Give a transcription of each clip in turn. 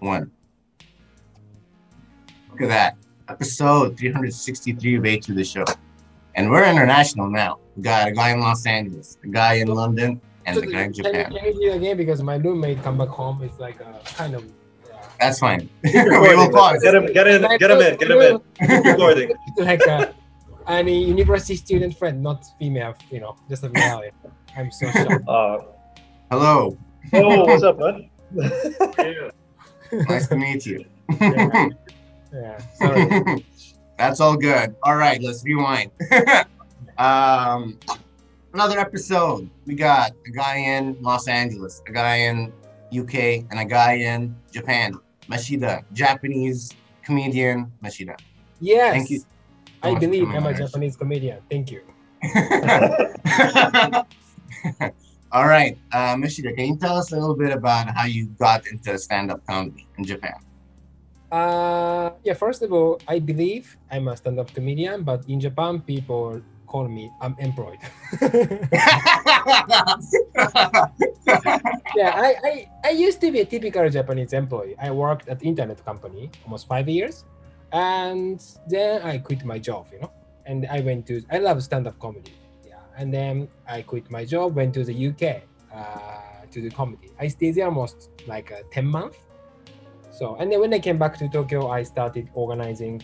One. Look at that. Episode 363 of A to the Show. And we're international now. We got a guy in Los Angeles, a guy in London, and so the guy in Japan. Can you do it again? Because my roommate come back home. It's like a kind of... That's fine. We will pause. Get him in. Recording. Like a university student friend, not female, you know, just a male. I'm so shocked. Hello. Oh, what's up, man? Yeah. Nice to meet you. Yeah. Sorry. That's all good. All right, let's rewind. Another episode. We got a guy in Los Angeles, a guy in UK, and a guy in Japan. Meshida, Japanese comedian Meshida. Yes. Thank you. I believe I'm a Japanese comedian. Thank you. All right, Meshida, can you tell us a little bit about how you got into stand-up comedy in Japan? Yeah, first of all, I believe I'm a stand-up comedian, but in Japan, people call me unemployed. Yeah, I used to be a typical Japanese employee. I worked at internet company almost 5 years, and then I quit my job, you know, and I love stand-up comedy. And then I quit my job, went to the UK to do comedy. I stayed there almost like 10 months. So, and then when I came back to Tokyo, I started organizing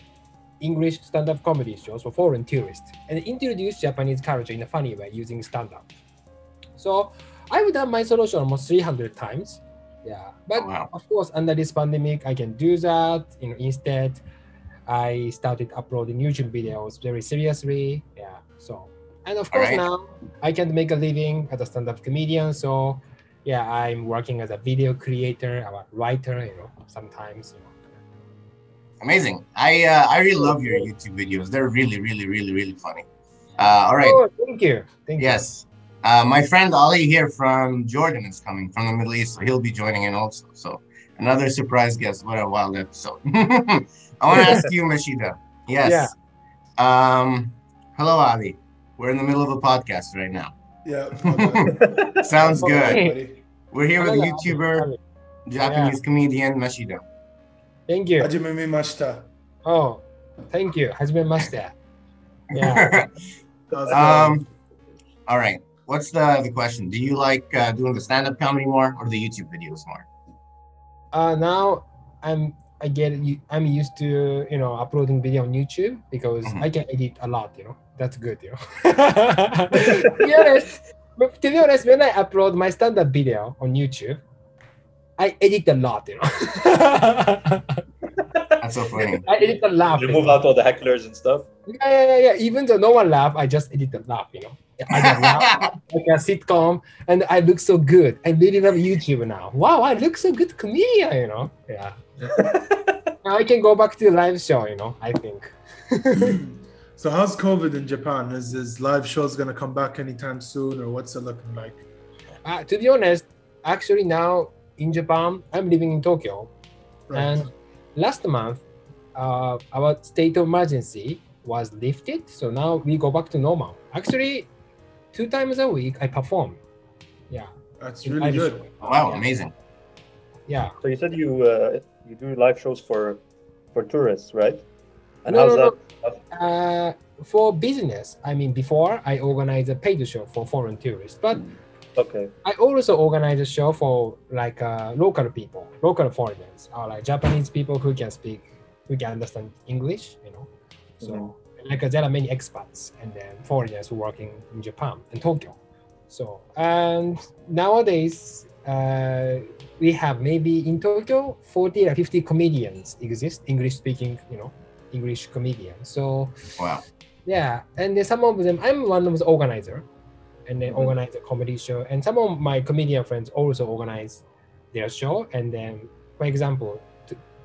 English stand-up comedy shows for foreign tourists and introduced Japanese culture in a funny way using stand-up. So I would have my solo show almost 300 times. Yeah, but wow. Of course, under this pandemic, I can do that. You know, instead, I started uploading YouTube videos very seriously. Yeah, so. And of course, now I can make a living as a stand-up comedian. So, yeah, I'm working as a video creator, a writer, you know, sometimes. You know. Amazing. I really love your YouTube videos. They're really, really, really, really funny. All right. Oh, thank you. Yes. My friend Ali here from Jordan is coming from the Middle East, so he'll be joining in also. So another surprise guest. What a wild episode. I want to ask you, Meshida. Yes. Yeah. Hello, Ali. We're in the middle of a podcast right now. Yeah. Okay. Sounds good. We're here with YouTuber, Japanese comedian Meshida. Thank you. Hajimemashita. Oh, thank you. Hajimemashita. Yeah. All right. What's the question? Do you like doing the stand-up comedy more or the YouTube videos more? Now I'm used to, you know, uploading video on YouTube because I can edit a lot, you know. That's good, you know. To be honest, when I upload my stand-up video on YouTube, I edit a lot, you know. That's so funny. I edit a laugh. You move out all the hecklers and stuff. Yeah. Even though no one laughs, I just edit the laugh, you know. I can laugh like a sitcom, and I look so good. I really love YouTube now. Wow, I look so good, comedian, you know. Yeah. Now I can go back to the live show, you know, I think. So how's COVID in Japan? Is live shows going to come back anytime soon, or what's it looking like? To be honest, actually now in Japan, I'm living in Tokyo. Right. And last month, our state of emergency was lifted. So now we go back to normal. Actually, 2 times a week, I perform. Yeah. That's really good. Show. Wow, yeah. Amazing. Yeah. So you said you do live shows for tourists, right? And how's that? For business, I mean, before I organized a paid show for foreign tourists, but I also organize a show for like local people, local foreigners, or like Japanese people who can understand English, you know. So like there are many expats and then foreigners working in Japan and Tokyo. So and nowadays. We have maybe in Tokyo 40 or 50 comedians exist, English-speaking, you know, English comedians. So, wow. Yeah, and then some of them, I'm one of the organizers, and they organize a comedy show. And some of my comedian friends also organize their show. And then, for example,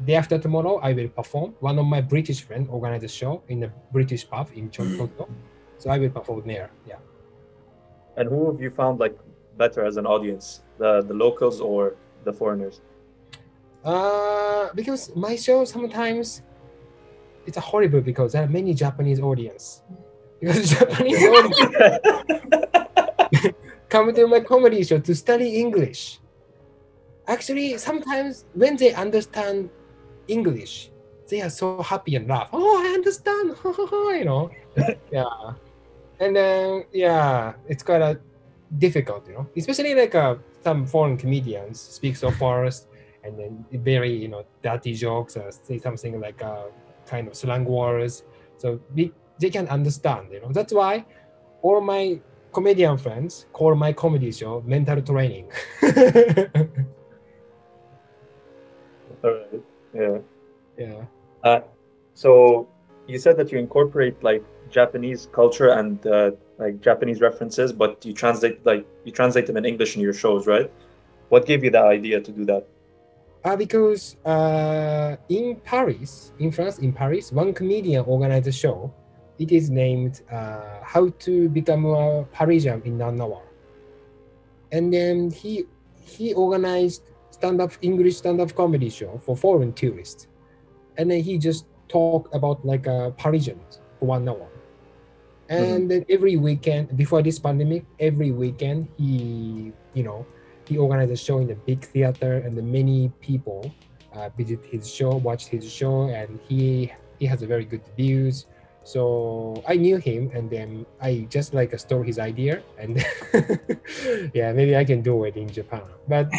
day after tomorrow, I will perform. One of my British friends organized a show in a British pub in Tokyo. So I will perform there, yeah. And who have you found, like, better as an audience, the locals or the foreigners? Because my show sometimes it's horrible because there are many Japanese audience. Because Japanese audience come to my comedy show to study English. Actually, sometimes when they understand English, they are so happy and laugh. Oh, I understand. You know, yeah. And then yeah, it's kind of difficult, you know, especially like some foreign comedians speak so fast, and then very, you know, dirty jokes or say something like kind of slang words. So they can understand, you know. That's why all my comedian friends call my comedy show mental training. Yeah. Yeah. So you said that you incorporate like Japanese culture and like Japanese references, but you translate them in English in your shows, right? What gave you that idea to do that? Because in Paris, in France, in Paris, one comedian organized a show. It is named "How to Become a Parisian in An Hour," and then he organized English stand-up comedy show for foreign tourists, and then he just talked about like Parisians for 1 hour. And then every weekend before this pandemic, every weekend he organized a show in a big theater, and the many people visit his show, watch his show, and he has a very good views. So I knew him, and then I just like stole his idea, and yeah, maybe I can do it in Japan. But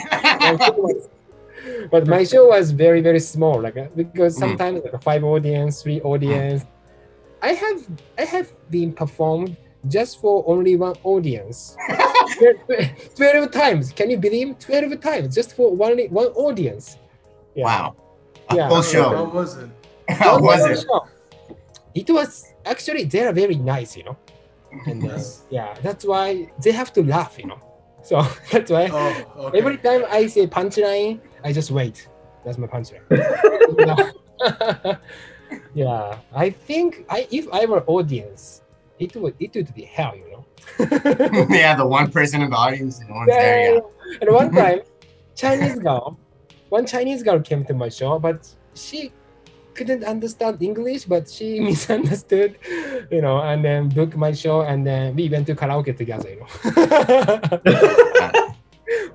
but my show was very, very small, like because sometimes like 5 audience, 3 audience. I have been performed just for only 1 audience 12 times. Can you believe 12 times just for one audience? Yeah. Wow. Yeah. Whole show. How was it? How was it? It was actually, they are very nice, you know. And yeah, that's why they have to laugh, you know. So that's why every time I say punchline, I just wait. That's my punchline. Yeah, I think if I were audience, it would be hell, you know. Yeah, the one person in the audience and one's there. Yeah. And one time, one Chinese girl came to my show, but she couldn't understand English, but she misunderstood, you know, and then booked my show, and then we went to karaoke together, you know.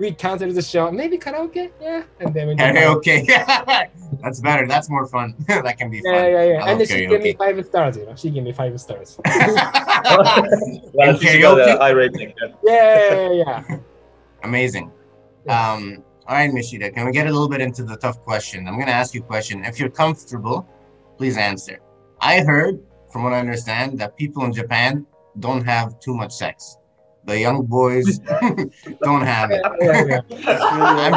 We canceled the show. Maybe karaoke, yeah. And then we karaoke. That's better. That's more fun. That can be fun. Yeah. And then she gave me 5 stars, you know. She gave me 5 stars. Karaoke. Yeah. Amazing. Yeah. All right, Meshida, can we get a little bit into the tough question? I'm going to ask you a question. If you're comfortable, please answer. I heard, from what I understand, that people in Japan don't have too much sex. The young boys don't have it. I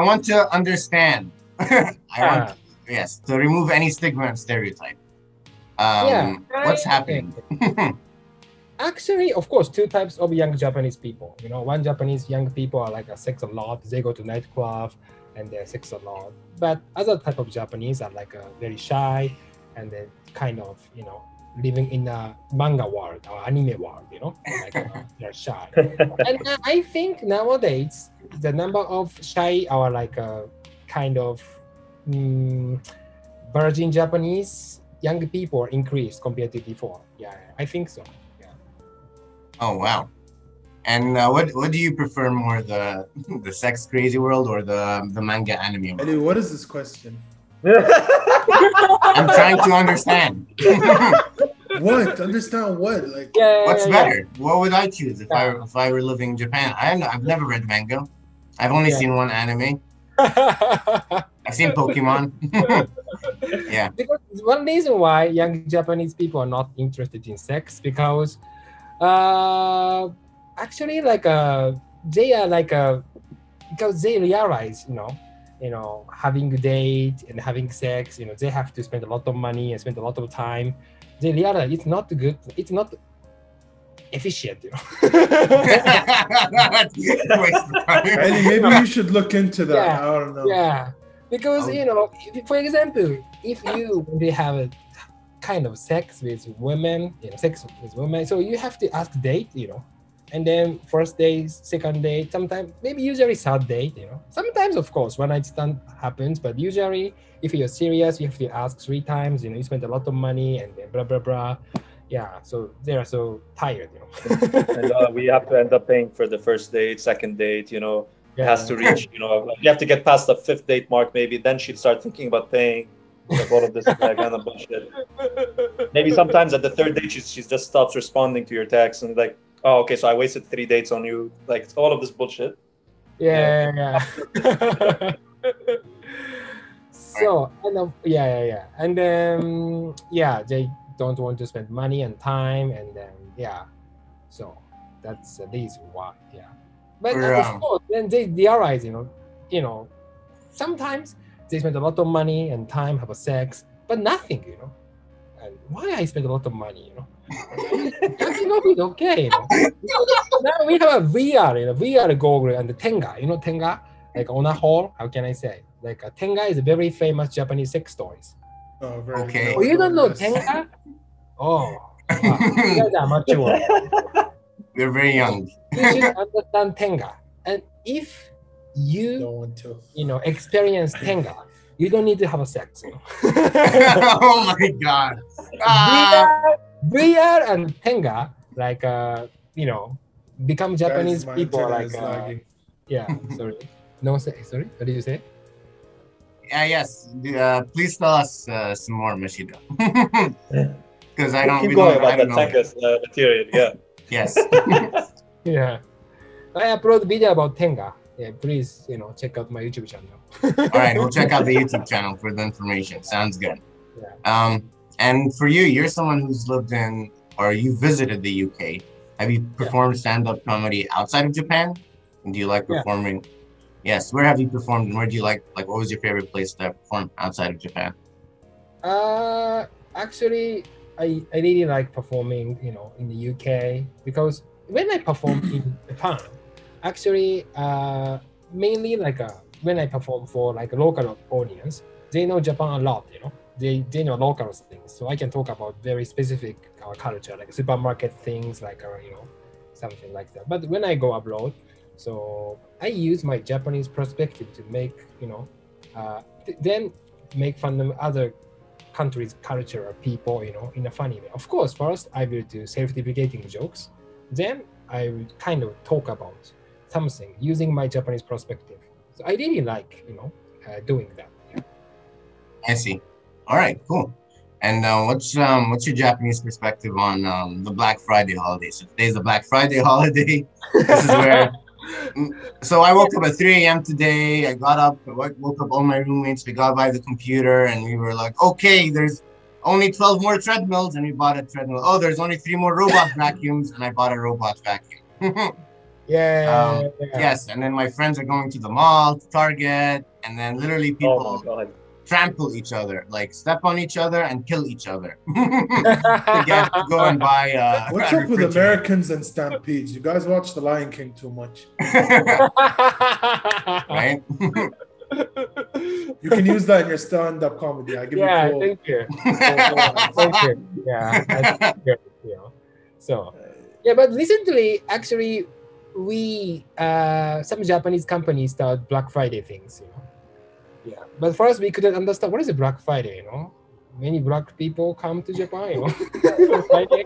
want to understand. I want to remove any stigma and stereotype. What's happening? Actually, of course, 2 types of young Japanese people. You know, one Japanese young people are like a sex a lot. They go to nightclub and they sex a lot. But other type of Japanese are like very shy, and they kind of, you know, living in a manga world or anime world, you know, like they're shy. And I think nowadays the number of shy or like a kind of virgin Japanese young people increased compared to before. Yeah, I think so. Yeah. Oh wow! And what do you prefer more, the sex crazy world or the manga anime world? I mean, what is this question? I'm trying to understand. What? Understand what? Like, what's better? What would I choose if I were living in Japan? I've never read manga. I've only seen 1 anime. I've seen Pokemon. Yeah. Because one reason why young Japanese people are not interested in sex because, actually, like they are like because they realize, you know, having a date and having sex, you know, they have to spend a lot of money and spend a lot of time. They realize it's not good, it's not efficient, you know. And maybe you should look into that. Yeah, I don't know. Yeah, because, you know, for example, if you have a kind of sex with women, you know, so you have to ask date, you know. And then first date, second date, sometimes, maybe usually third date, you know. Sometimes, of course, one night stand happens, but usually, if you're serious, you have to ask 3 times, you know, you spend a lot of money and then blah, blah, blah. Yeah, so they are so tired, you know. And we have to end up paying for the first date, second date, you know. has to reach, you know, like you have to get past the 5th date mark, maybe. Then she'd start thinking about paying. Like all of this kind of bullshit. Maybe sometimes at the 3rd date, she just stops responding to your texts and like, oh, okay, so I wasted 3 dates on you. Like, it's all of this bullshit. Yeah. So, they don't want to spend money and time, and then, so that's at least why, But of course, then they realize, you know, sometimes they spend a lot of money and time, have a sex, but nothing, you know. And why I spend a lot of money, you know? That's not really okay, you know. Now we have a VR, you know, VR goggle and the Tenga, you know, Tenga, like on a hall, how can I say? Like a Tenga is a very famous Japanese sex toys. Oh, very okay. Oh, you don't know Tenga? Oh, wow. You guys are mature. They're very young. You should understand Tenga. And if you don't want to, you know, experience Tenga, you don't need to have a sex. You know? Oh my God. VR and Tenga, like, you know, become Japanese people. Like, sorry. No, sorry. What did you say? Yes. Please tell us some more, Meshida. Because I don't. Keep going about the Tenga's material. Yeah. Yes. Yeah. I upload video about Tenga. Yeah, please, you know, check out my YouTube channel. All right, we'll check out the YouTube channel for the information. Sounds good. Yeah. And for you, you're someone who's lived in, or you visited the UK. Have you performed stand-up comedy outside of Japan? And do you like performing? Yes. Where have you performed, and where do you like, what was your favorite place to perform outside of Japan? Actually, I really like performing, you know, in the UK, because when I perform in Japan, actually, mainly like when I perform for like a local audience, they know Japan a lot, you know, they know local things. So I can talk about very specific culture, like supermarket things, like, you know, something like that. But when I go abroad, so I use my Japanese perspective to make, you know, then make fun of other countries' culture or people, you know, in a funny way. Of course, first I will do self-deprecating jokes. Then I will kind of talk about something using my Japanese perspective. So I really like, you know, doing that. Yeah. I see. All right, cool. And what's your Japanese perspective on the Black Friday holiday? So today's the Black Friday holiday. This is where. So I woke up at 3 a.m. today. I got up, I woke up all my roommates. We got by the computer, and we were like, okay, there's only 12 more treadmills, and we bought a treadmill. Oh, there's only 3 more robot vacuums, and I bought a robot vacuum. Yes, and then my friends are going to the mall, to Target, and then literally people trample each other, like step on each other and kill each other. To go and buy. What's up with Americans and stampedes? You guys watch The Lion King too much, right? You can use that in your stand-up comedy. I give you a thank you. Thank you. Yeah, that's good, you know. So, yeah, but recently, actually, we some Japanese companies start Black Friday things, you know. Yeah, but first we couldn't understand what is a Black Friday, you know. Many black people come to Japan, you know. Friday.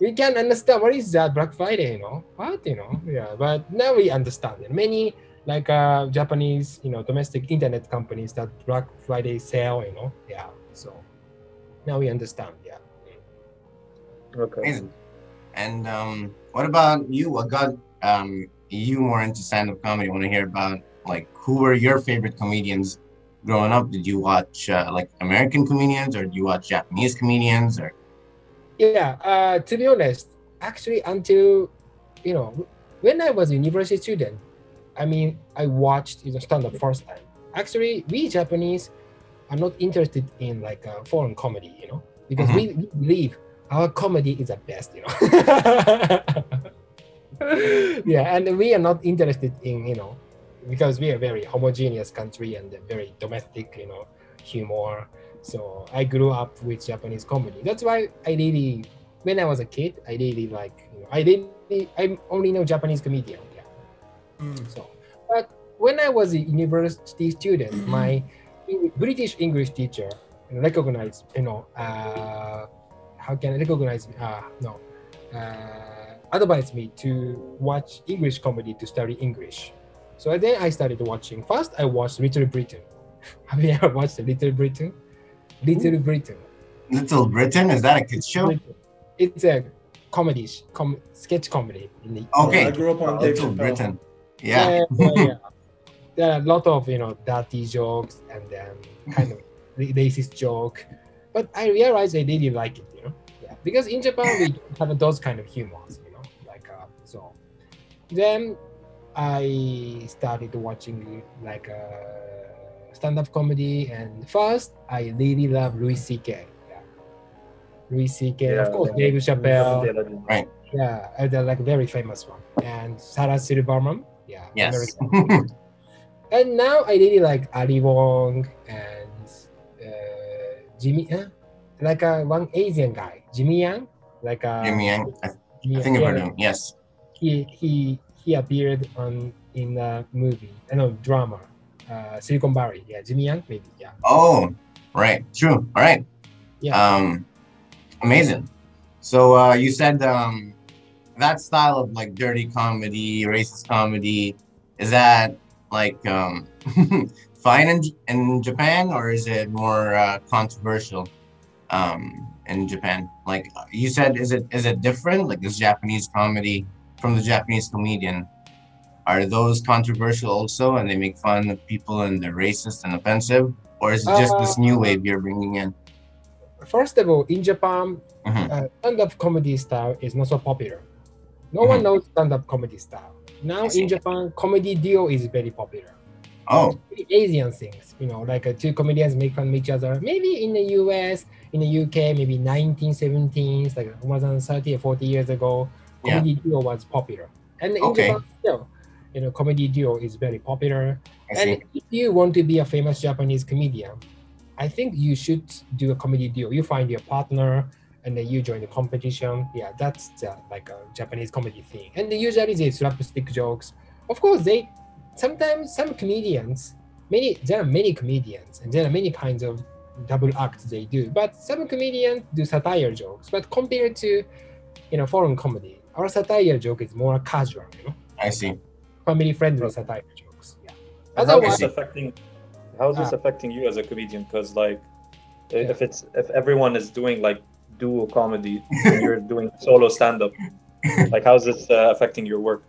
We can't understand what is that Black Friday, you know. What, you know? Yeah, but now we understand it. Many, like Japanese, you know, domestic internet companies that Black Friday sale, you know, so now we understand, okay. Amazing. And what about you? What got you more into stand-up comedy? I want to hear about, like, who were your favorite comedians growing up? Did you watch like American comedians, or do you watch Japanese comedians, or? To be honest, actually, until, you know, when I was a university student, I mean, I watched, you know, stand-up first time. Actually, we Japanese are not interested in like foreign comedy, you know, because we believe our comedy is the best, you know. And we are not interested in, you know, because we are a very homogeneous country and very domestic, you know, humor. So I grew up with Japanese comedy. That's why I really, when I was a kid, I really like, you know, I only know Japanese comedians. So, but when I was a university student, my British English teacher recognized, you know, how can I recognize? advised me to watch English comedy to study English. So then I started watching. First, I watched Little Britain. Have you ever watched Little Britain? Little Britain. Little Britain? Is that a kids show? It's a comedy, sketch comedy. Okay. I grew up on Dave Chappelle. Yeah. Yeah. There are a lot of, you know, dirty jokes and then kind of racist joke. But I realized I didn't like it, you know? Yeah. Because in Japan, we have those kind of humors, you know? Like, so. Then I started watching, like, stand-up comedy, and first I really love Louis C.K. Yeah. Louis C.K. Yeah, of course, Dave Chappelle. Right. Yeah, they're like very famous one. And Sarah Silverman. Yeah. Yes. And now I really like Ali Wong and Jimmy, like one Asian guy, Jimmy Yang. Like Jimmy Yang. I think about him. Yes. He appeared in a movie, no drama. Silicon Valley, yeah, Jimmy Yang, maybe, yeah. Oh, right, true, all right. Yeah. Amazing. So you said that style of like dirty comedy, racist comedy, is that like fine in Japan, or is it more controversial in Japan? Like you said, is it different? Like this Japanese comedy from the Japanese comedian? Are those controversial also, and they make fun of people and they're racist and offensive? Or is it just this new wave you're bringing in? First of all, in Japan, stand-up comedy style is not so popular. No one knows stand-up comedy style. Now in Japan, comedy duo is very popular. Oh. Asian things, you know, like two comedians make fun of each other. Maybe in the US, in the UK, maybe 1970s, like more than 30 or 40 years ago, comedy duo was popular. And in Japan still, you know, comedy duo is very popular. And if you want to be a famous Japanese comedian, I think you should do a comedy duo. You find your partner and then you join the competition. Yeah, that's like a Japanese comedy thing. And usually they slapstick jokes. Of course, they sometimes some comedians, there are many comedians and there are many kinds of double acts they do. But some comedians do satire jokes. But compared to, you know, foreign comedy, our satire joke is more casual, you know? I see. Family-friendly satire jokes. Yeah. How is this affecting you as a comedian? Because like, if everyone is doing like duo comedy, and you're doing solo stand-up, like how is this affecting your work?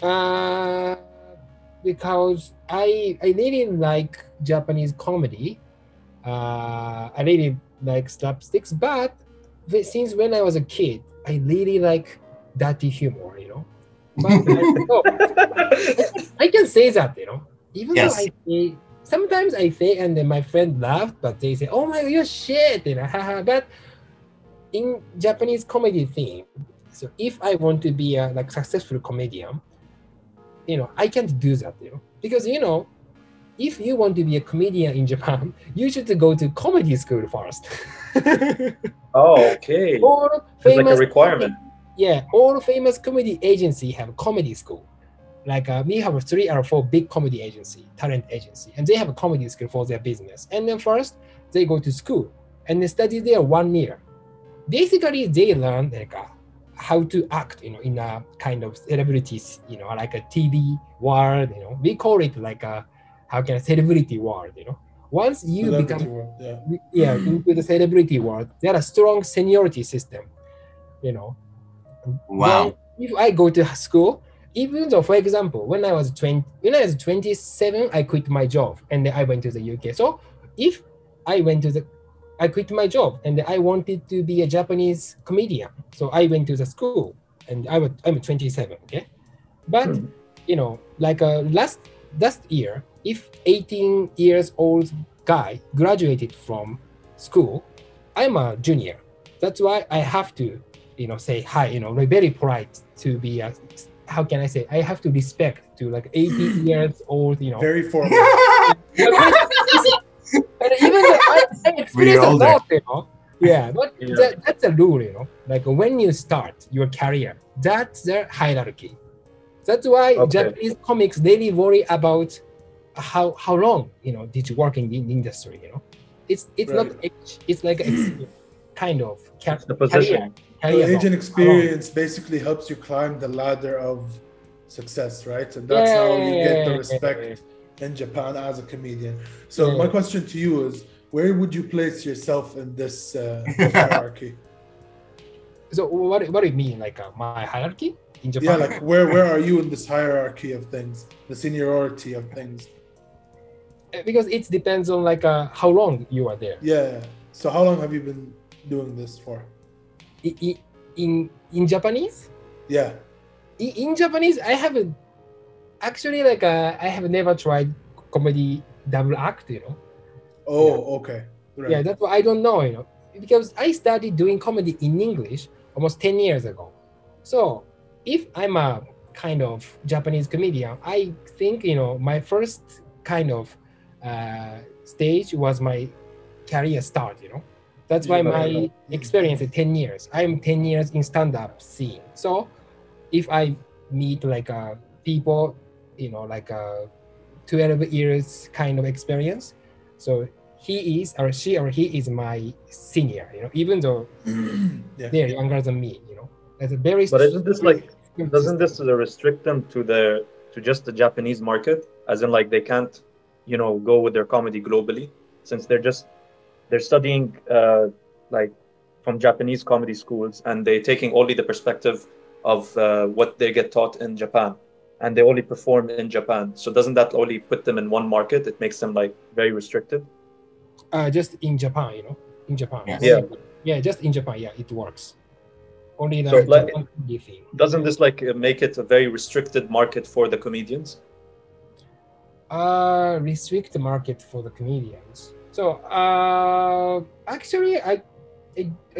Because I really like Japanese comedy. I really like slapsticks, but since when I was a kid, I really like dirty humor, you know. But I can say that, you know, even though sometimes I say and then my friend laughed, but they say, oh my, you're shit, you know, haha. But in Japanese comedy thing, so if I want to be a like successful comedian, you know, I can't do that, you know, because, you know, if you want to be a comedian in Japan, you should go to comedy school first. Oh, okay. Or it's like a requirement. Yeah, all famous comedy agency have comedy school. Like we have 3 or 4 big comedy agency, talent agency, and they have a comedy school for their business. And then first, they go to school and they study there 1 year. Basically, they learn like how to act, you know, in a kind of celebrities, you know, like a TV world, you know. We call it like a, how can I, celebrity world, you know. Once you into the celebrity world, there are strong seniority system, you know. Wow. Then if I go to school, even though, for example, when I was 27, I quit my job and then I went to the UK. So if I quit my job and I wanted to be a Japanese comedian, so I went to the school and I'm 27, okay? But, you know, like last year, if 18 years old guy graduated from school, I'm a junior. That's why I have to, you know, say hi, you know, very polite to be a, how can I say, I have to respect to like 80 years old, you know. Very formal. But even though I experience a lot, you know. Yeah, but that's a rule, you know. Like when you start your career, that's the hierarchy. That's why Japanese comics really worry about how long, you know, did you work in the industry, you know. It's not, it's like a kind of career. So agent experience basically helps you climb the ladder of success, right? And that's how you get the respect in Japan as a comedian. So my question to you is, where would you place yourself in this hierarchy? So what do you mean, like my hierarchy in Japan? Yeah, like where are you in this hierarchy of things, the seniority of things? Because it depends on like how long you are there. Yeah. So how long have you been doing this for? In Japanese? Yeah. In Japanese, I haven't actually like I have never tried comedy double act, you know. Oh, okay. Right. Yeah, that's why I don't know, you know, because I started doing comedy in English almost 10 years ago. So if I'm a kind of Japanese comedian, I think, you know, my first kind of stage was my career start, you know. That's why my experience is 10 years. I'm 10 years in stand-up scene. So if I meet like people, you know, like 12 years kind of experience, so he is or she or he is my senior, you know, even though they're younger than me, you know. That's a very But isn't this like, doesn't this restrict them to the to just the Japanese market? As in like they can't, you know, go with their comedy globally since they're just studying like from Japanese comedy schools and they're taking only the perspective of what they get taught in Japan and they only perform in Japan. So doesn't that only put them in one market? It makes them like very restricted. Just in Japan, you know, in Japan. Yeah. Just in Japan. Yeah, it works. Only that. So, like, doesn't this like make it a very restricted market for the comedians? Restrict the market for the comedians. So actually, I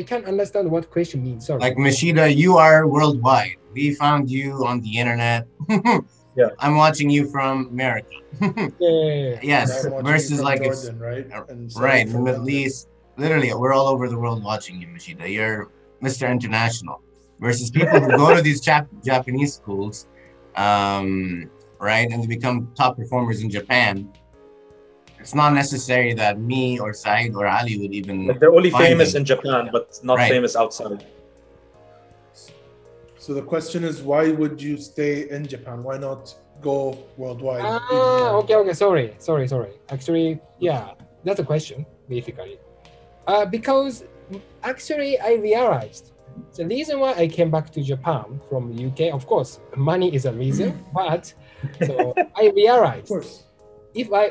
can't understand what question means. Sorry. Like Meshida, you are worldwide. We found you on the internet. Yeah. I'm watching you from America. Yes. Versus like Jordan, right, the Middle East. Literally, we're all over the world watching you, Meshida. You're Mr. International. Versus people who go to these Japanese schools, right, and they become top performers in Japan. It's not necessary that me or Saeed or Ali would even. Like they're only famous in Japan, but not famous outside. So the question is, why would you stay in Japan? Why not go worldwide? Sorry. Actually, yeah, that's a question, basically. Because actually, I realized the reason why I came back to Japan from the UK, of course, money is a reason, but so I realized. Of course. If I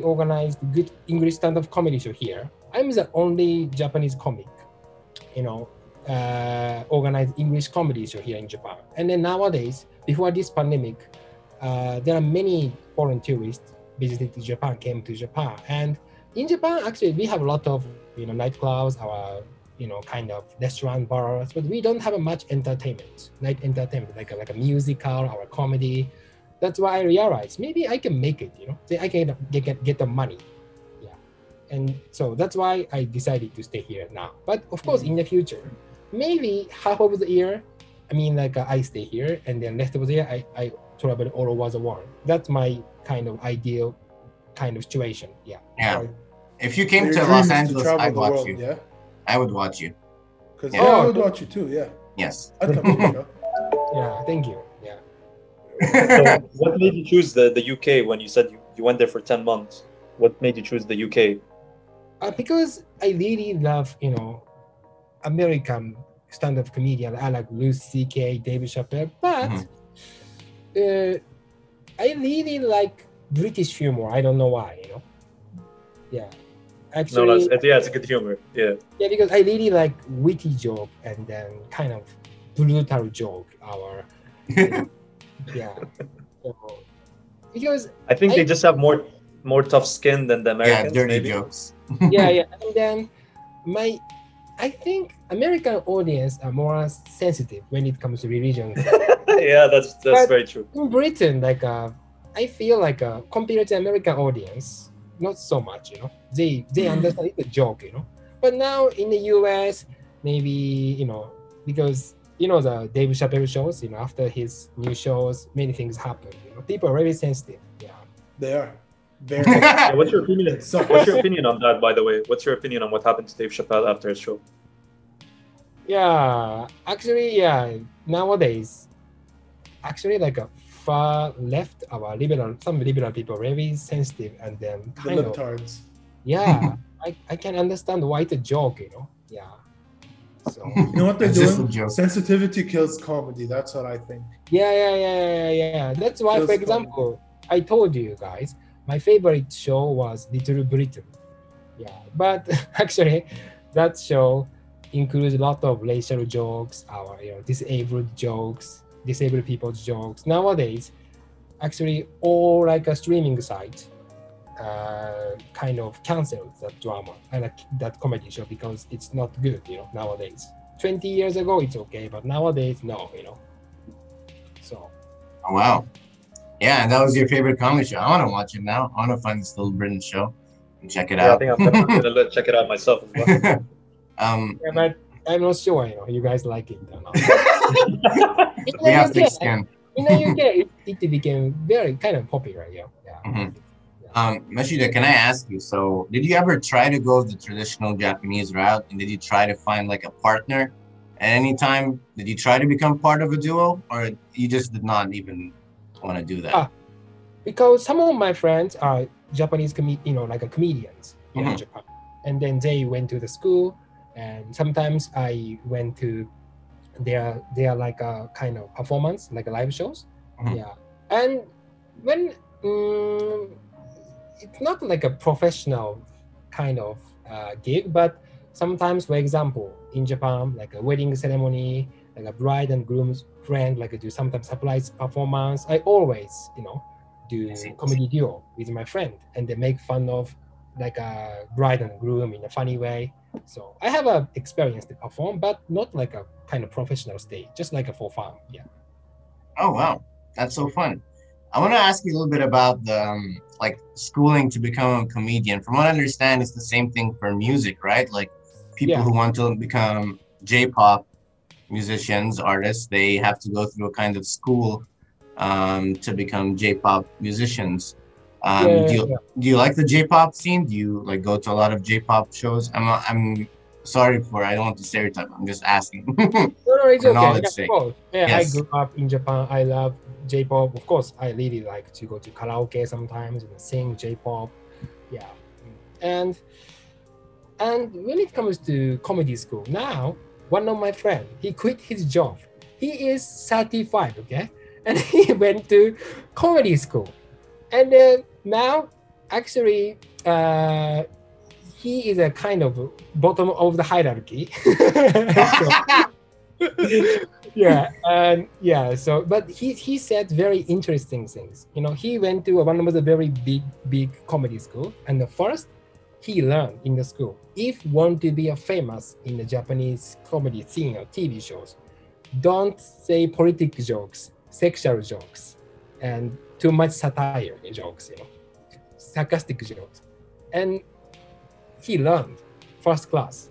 organize good English stand-up comedy show here, I'm the only Japanese comic, you know, organized English comedy show here in Japan. And then nowadays, before this pandemic, there are many foreign tourists visiting to Japan, came to Japan. And in Japan, actually, we have a lot of, you know, nightclubs, our, you know, kind of restaurant bars, but we don't have much entertainment, night entertainment, like a musical or a comedy. That's why I realized maybe I can make it, you know, I can get the money. Yeah. And so that's why I decided to stay here now. But of course, in the future, maybe half of the year, I mean, like I stay here and then rest of the year, I travel all over the world. That's my kind of ideal kind of situation. Yeah. Yeah. Or, if you came to Los Angeles, I'd watch you. Yeah? I would watch you. Because I would watch you too. Yeah. Yes. I'd come here, no? Yeah. Thank you. So what made you choose the UK when you said you went there for 10 months? What made you choose the UK? Because I really love, you know, American stand-up comedian. I like Louis C.K., Dave Chappelle, but I really like British humor. I don't know why, you know? Yeah. Actually, it's a good humor. Yeah. Yeah, because I really like witty joke and then kind of brutal joke. Yeah, so, because I think they just have more tough skin than the Americans. Yeah, dirty jokes. yeah, and then I think American audience are more sensitive when it comes to religion. Yeah, that's very true. In Britain, like I feel like compared to American audience, not so much. You know, they understand it's a joke. You know, but now in the US, maybe you know because. You know, the Dave Chappelle shows, you know, after his new shows, many things happen. You know, people are very sensitive. Yeah. They are. Very yeah, what's your opinion? What's your opinion on that, by the way? What's your opinion on what happened to Dave Chappelle after his show? Yeah, actually, yeah, nowadays, actually, like a far left, our liberal, some liberal people are very sensitive and then kind the of, yeah, I can understand why it's a joke, you know, yeah. So you know what they're doing? Sensitivity kills comedy. That's what I think. Yeah. That's why, for example, comedy. I told you guys my favorite show was Little Britain. Yeah, but actually, that show includes a lot of racial jokes, our disabled jokes, disabled people's jokes. Nowadays, actually, all like a streaming site kind of canceled that drama and like that comedy show because it's not good, you know, nowadays. 20 years ago, it's okay, but nowadays, no, you know. So. Oh, wow. Yeah, that was your favorite comedy show. I want to watch it now. I want to find this Little Britain show and check it out. I think I'm going to check it out myself as well. Yeah, but I'm not sure, you know, you guys like it or not. We have thick skin. In the UK, it became very kind of popular, yeah. Mm-hmm. Meshida, can I ask you, so did you ever try to go the traditional Japanese route, and did you try to find like a partner at any time? Did you try to become part of a duo, or you just did not even want to do that? Because some of my friends are Japanese, comedians in Japan, and then they went to the school, and sometimes I went to their like a kind of performance, like live shows. Yeah. And when it's not like a professional kind of gig, but sometimes, for example, in Japan, like a wedding ceremony, like a bride and groom's friend, like I do sometimes surprise performance. I always, do comedy duo with my friend, and they make fun of like a bride and groom in a funny way. So I have a experience to perform, but not like a kind of professional stage, just like a for fun. Yeah. Oh, wow. That's so fun. I want to ask you a little bit about the schooling to become a comedian. From what I understand, it's the same thing for music, right? Like people who want to become J-pop musicians, artists, they have to go through a kind of school to become J-pop musicians. Do you like the J-pop scene? Do you like go to a lot of J-pop shows? I'm sorry for, I don't want to stereotype. I'm just asking. No, it's okay. I grew up in Japan. I love J-pop. Of course, I really like to go to karaoke sometimes and sing J-pop. Yeah. And when it comes to comedy school, now, one of my friends, he quit his job. He is 35, okay? And he went to comedy school. And then now, actually, he is a kind of bottom of the hierarchy. So, but he said very interesting things. He went to one of the very big comedy school, and the first he learned in the school, if you want to be famous in the Japanese comedy scene or TV shows, don't say political jokes, sexual jokes, and too much satire jokes, sarcastic jokes. And he learned first class,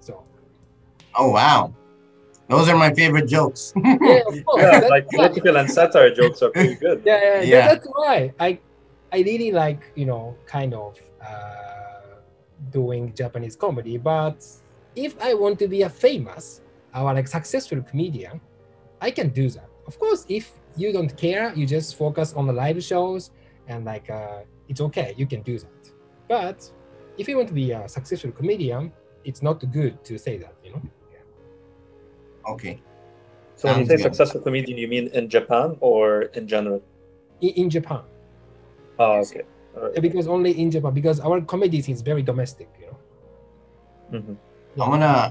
so. Oh, wow. Those are my favorite jokes. Yeah, of course. Yeah, like political and satire jokes are pretty good. Yeah. That's why I really like, kind of doing Japanese comedy. But if I want to be a famous or like successful comedian, I can do that. Of course, if you don't care, you just focus on the live shows and like, it's okay, you can do that. But if you want to be a successful comedian, it's not good to say that, Okay. So when you say successful comedian, you mean in Japan or in general? In Japan. Oh, okay. All right. Because only in Japan, because our comedy is very domestic, Yeah. I wanna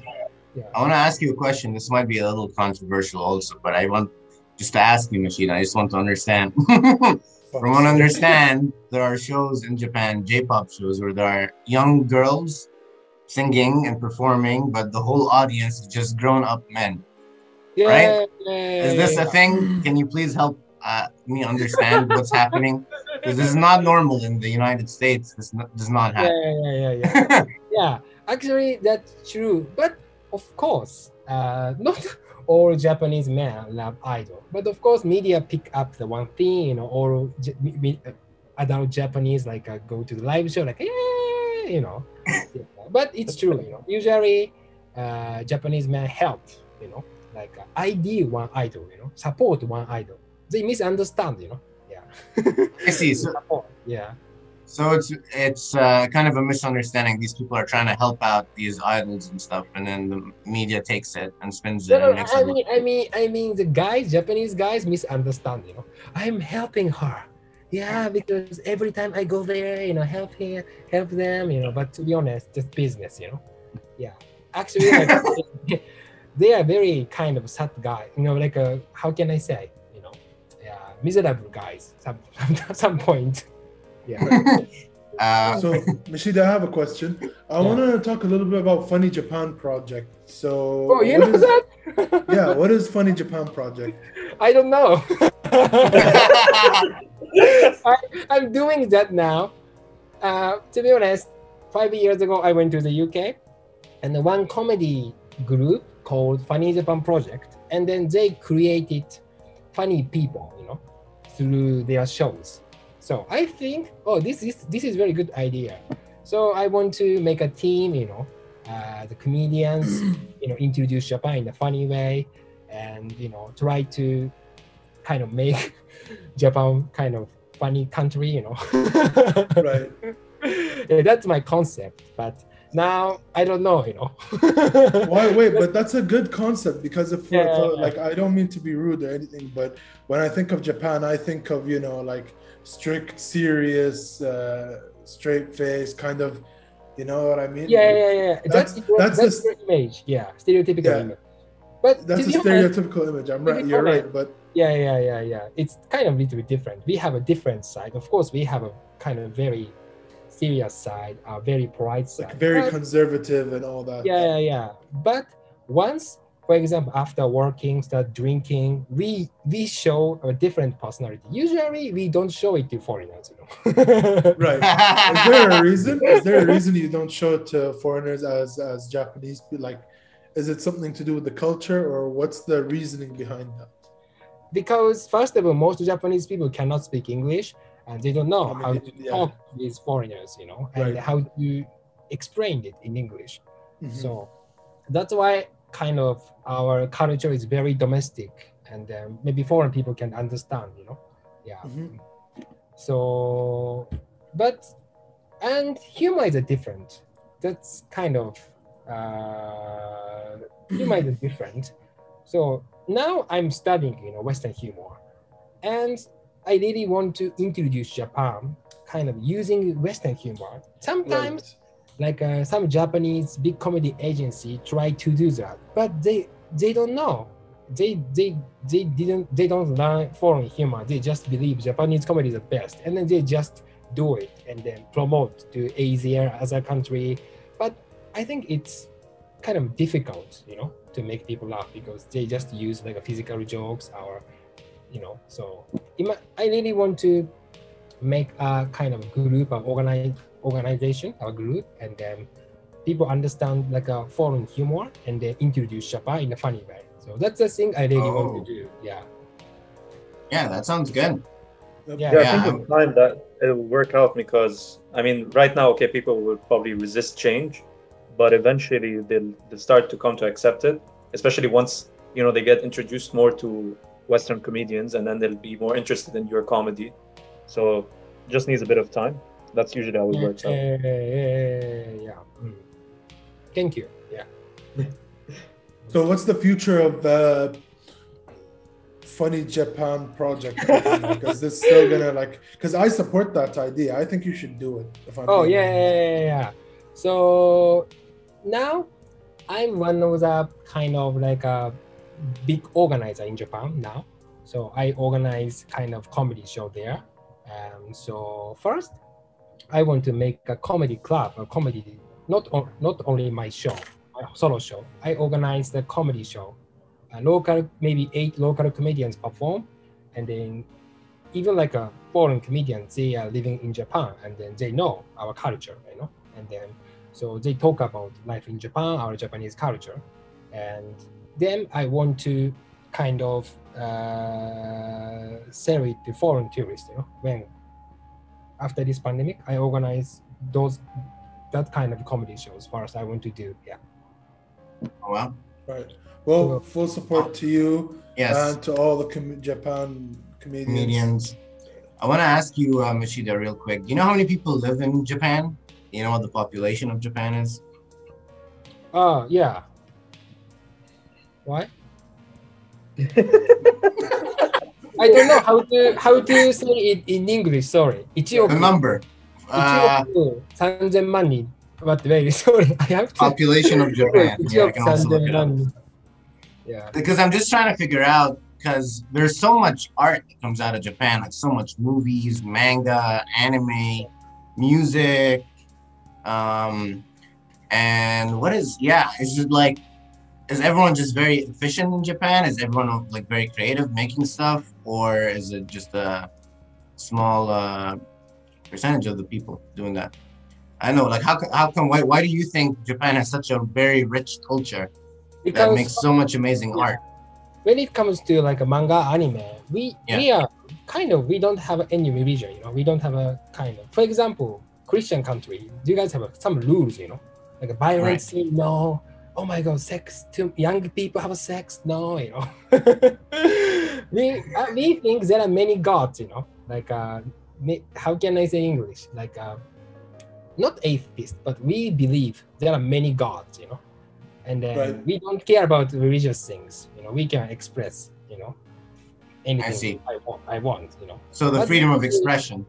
ask you a question. This might be a little controversial also, but I want just to ask you, Meshida. I just want to understand. From what I understand, there are shows in Japan, J-pop shows, where there are young girls singing and performing, but the whole audience is just grown-up men, right? Is this a thing? Can you please help me understand what's happening? Because this is not normal in the United States. This does not happen. Yeah. Actually, that's true. But of course, not all Japanese men love idol. But of course, media pick up the one thing. All adult Japanese go to the live show like, but it's true, usually Japanese men help, you know, like ID one idol, you know, support one idol. They misunderstand, you know. Yeah. I see. So, yeah. So it's kind of a misunderstanding. These people are trying to help out these idols and stuff, and then the media takes it and spins it. And makes I mean, the guys, Japanese guys, misunderstand. You know, I'm helping her. Yeah, because every time I go there, you know, help here, help them, you know. But to be honest, just business, you know. Yeah, actually, like, they are very kind of sad guy, you know. Like, how can I say, you know, yeah, miserable guys. At some point, yeah. So, Meshida, I have a question. I want to talk a little bit about Funny Japan Project. So, oh, you know that? Yeah, what is Funny Japan Project? I don't know. I'm doing that now. To be honest, 5 years ago, I went to the UK and one comedy group called Funny Japan Project. And then they created funny people, you know, through their shows. So I think, oh, this is very good idea. So I want to make a team, you know, the comedians, you know, introduce Japan in a funny way and, you know, try to kind of make Japan kind of funny country, you know. Right. Yeah, that's my concept, but now I don't know, you know. Why? Wait, but that's a good concept because if like, I don't mean to be rude or anything, but when I think of Japan, I think of, you know, like strict, serious, straight face kind of, you know what I mean? Yeah. That's the image. Yeah, stereotypical image. But that's a stereotypical image. I'm right. You're right, but. Yeah. It's kind of a little bit different. We have a different side. Of course, we have a kind of very serious side, a very polite side. Like very conservative and all that. Yeah. But once, for example, after working, start drinking, we show a different personality. Usually, we don't show it to foreigners, you know. Right. Is there a reason? Is there a reason you don't show it to foreigners as Japanese? Like, is it something to do with the culture, or what's the reasoning behind that? Because first of all, most Japanese people cannot speak English and they don't know how to talk to these foreigners, you know, and how to explain it in English. Mm-hmm. So that's why kind of our culture is very domestic and maybe foreign people can understand, you know. Yeah. Mm-hmm. So, but, and humor is different. That's kind of, humor is different. So now I'm studying, you know, Western humor, and I really want to introduce Japan, kind of using Western humor. Sometimes, like some Japanese big comedy agency try to do that, but they don't know. They don't learn foreign humor. They just believe Japanese comedy is the best, and then they just do it and then promote to Asia as a country. But I think it's kind of difficult, you know, to make people laugh because they just use like a physical jokes or, you know, so I really want to make a kind of group of organization, a group, and then people understand like a foreign humor and they introduce Japan in a funny way. So that's the thing I really want to do. Yeah. Yeah, that sounds good. Yeah, I think with time that it'll work out because I mean, right now, okay, people will probably resist change, but eventually they'll start to come to accept it, especially once, you know, they get introduced more to Western comedians and then they'll be more interested in your comedy. So it just needs a bit of time. That's usually how it works out. Yeah. Thank you. Yeah. So what's the future of the Funny Japan Project? Because this still gonna like, because I support that idea. I think you should do it. If I'm being honest. So now I'm one of the kind of like a big organizer in Japan now. So I organize kind of comedy show there. So first, I want to make a comedy club, a comedy, not only my show, my solo show. I organize the comedy show. A local, maybe 8 local comedians perform. And then even like a foreign comedian, they are living in Japan and then they know our culture, you know. And then, so they talk about life in Japan, our Japanese culture. And then I want to kind of sell it to foreign tourists, you know, when after this pandemic, I organize that kind of comedy shows first I want to do, yeah. Oh, wow. Right. Well, full support to you. Yes. And to all the Japan comedians. I want to ask you, Meshida, real quick. Do you know how many people live in Japan? You know what the population of Japan is? Yeah. What? I don't know how to say it in English. Sorry. The number. 1,000,000,000. But very sorry, I have to. Population of Japan. Yeah, I can also look it up. Yeah. Because I'm just trying to figure out, because there's so much art that comes out of Japan, like so much movies, manga, anime, music, and what is, yeah, is it like, is everyone just very efficient in Japan? Is everyone like very creative making stuff, or is it just a small percentage of the people doing that? I know, like, how come? Why do you think Japan has such a very rich culture that makes so much amazing art? When it comes to like a manga, anime, we are kind of, we don't have any religion, you know. We don't have a kind of, for example, Christian country. You guys have some rules, you know, like a violence, right. No. Oh my God, sex to young people have sex? No, you know. we think there are many gods, you know. Like how can I say English? Like. Not atheist, but we believe there are many gods, you know, and then we don't care about religious things, you know. We can express, you know, anything I want, you know. So the freedom of expression.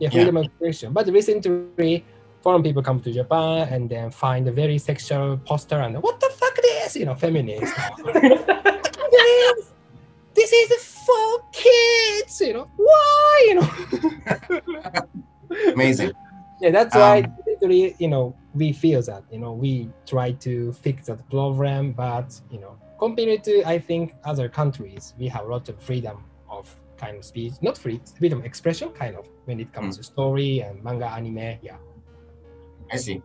Yeah, freedom of expression. But recently, foreign people come to Japan and then find a very sexual poster and what the fuck this, you know, feminist. This is for kids, you know. Why, you know? Amazing. Yeah, that's why literally, you know, we feel that, you know, we try to fix that problem, but, you know, compared to, I think, other countries, we have a lot of freedom of kind of speech, not free, freedom of expression, kind of, when it comes to story and manga, anime, yeah. I see,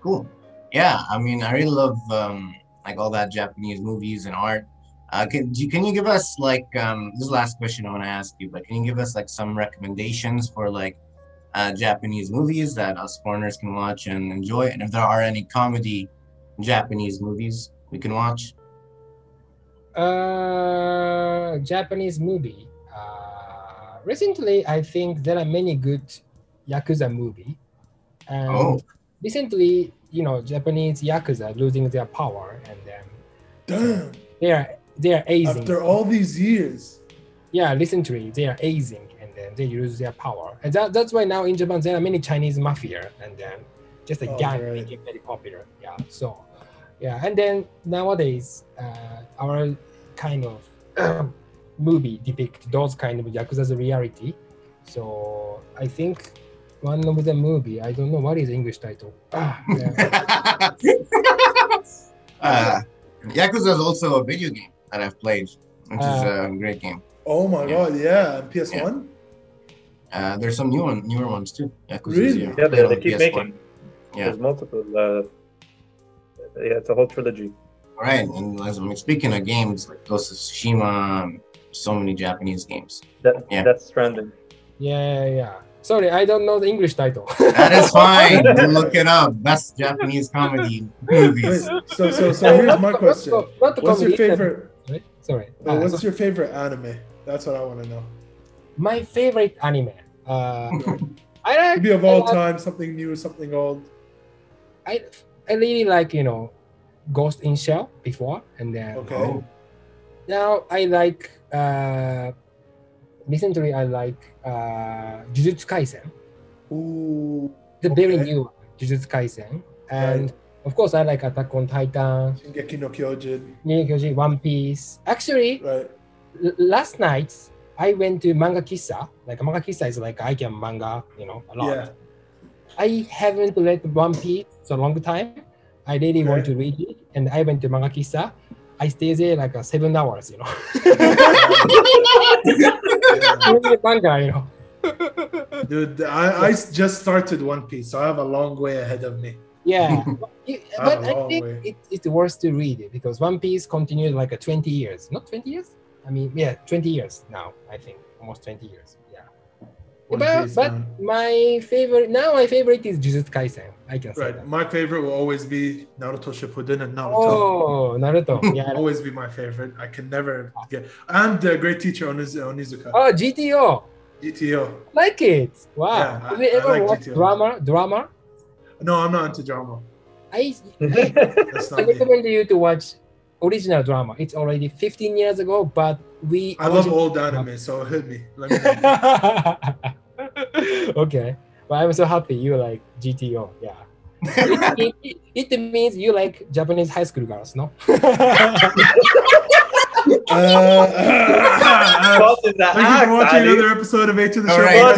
cool. Yeah, I mean, I really love, like, all that Japanese movies and art. Can you give us, like, this is the last question I want to ask you, but can you give us, like, some recommendations for, like, Japanese movies that us foreigners can watch and enjoy, and if there are any comedy Japanese movies we can watch? Japanese movie. Recently, I think there are many good Yakuza movie. And recently, you know, Japanese Yakuza losing their power, and then they are aging. After all these years. Yeah, recently they are aging. They use their power, and that's why now in Japan there are many Chinese mafia, and then just a gang making very popular. Yeah, so yeah, and then nowadays our kind of movie depict those kind of Yakuza's reality. So I think one of the movie, I don't know what is the English title. Yakuza is also a video game that I've played, which is a great game. Oh my God! Yeah, and PS1. Yeah. There's some newer ones too. Yakuza, really? Yeah, they keep PS1. Making. Yeah. There's multiple. Yeah, it's a whole trilogy. All right, and as I'm speaking of games, like Ghost of Tsushima, so many Japanese games. That's Stranding. Yeah. Sorry, I don't know the English title. That is fine. Look it up. Best Japanese comedy movies. So here's my question. What's your favorite? Sorry. What's your favorite anime? That's what I want to know. My favorite anime. I like, maybe of all time, something new, something old. I really like, you know, Ghost in Shell before, and then now I like recently I like Jujutsu Kaisen. Ooh, very new Jujutsu Kaisen, and of course I like Attack on Titan, Shingeki no Kyojin, One Piece. Actually, last night I went to Manga Kissa. Like Manga Kissa is like I can manga, you know, a lot. Yeah. I haven't read One Piece for a long time. I really want to read it, and I went to Manga Kissa. I stayed there like 7 hours, you know. Manga, you know. Dude, I just started One Piece, so I have a long way ahead of me. Yeah, but I think it's worth to read it because One Piece continued like 20 years. Not 20 years? I mean, yeah, 20 years now, I think, almost 20 years, yeah. But my favorite is Jujutsu Kaisen. I can say that. My favorite will always be Naruto Shippuden and Naruto. Oh, Naruto. Yeah. Always be my favorite. I can never get. And the great teacher Onizuka. Oh, GTO. GTO. I like it. Wow. Yeah, have you ever watched GTO. Drama? No, I'm not into drama. I recommend you to watch original drama. It's already 15 years ago, but I love old anime, so hit me. Let me know. Okay. Well, I'm so happy you like GTO. Yeah. It means you like Japanese high school girls, no? Thank you for watching another episode of A to the Show.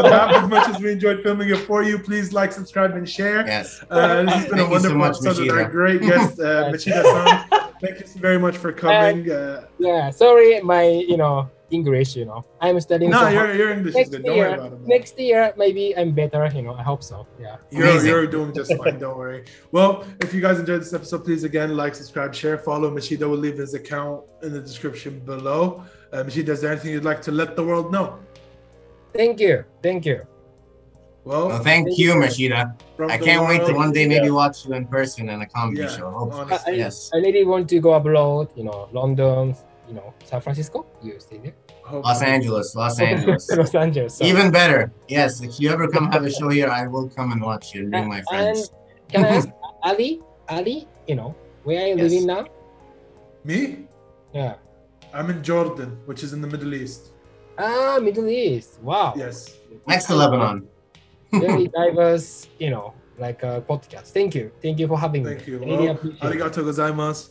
As much as we enjoyed filming it for you, please like, subscribe, and share. Yes. This has been a wonderful episode with our great guest, Meshida-san. Thank you very much for coming. Sorry, my English, I'm studying. No, your English is good. Don't worry about it. Next year, maybe I'm better. I hope so. Yeah, you're doing just fine. Don't worry. Well, if you guys enjoyed this episode, please again like, subscribe, share, follow Meshida. We'll leave his account in the description below. Meshida, is there anything you'd like to let the world know? Thank you. Well, thank you, Meshida. I can't wait to one day maybe watch you in person in a comedy show. Hopefully. Yes. I really want to go abroad. London. San Francisco. You stay there. Los Angeles. Los Angeles. Sorry. Even better. Yes, if you ever come have a show here, I will come and watch you and bring my friends. And can I ask Ali, where are you living now? Me? Yeah. I'm in Jordan, which is in the Middle East. Ah, Middle East. Wow. Yes. Next to Lebanon. Very diverse, like a podcast. Thank you for having me. Thank you. Really appreciate it. Arigatou gozaimasu.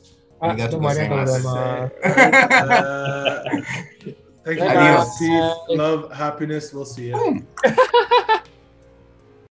Thank you. Peace, love, happiness. We'll see you.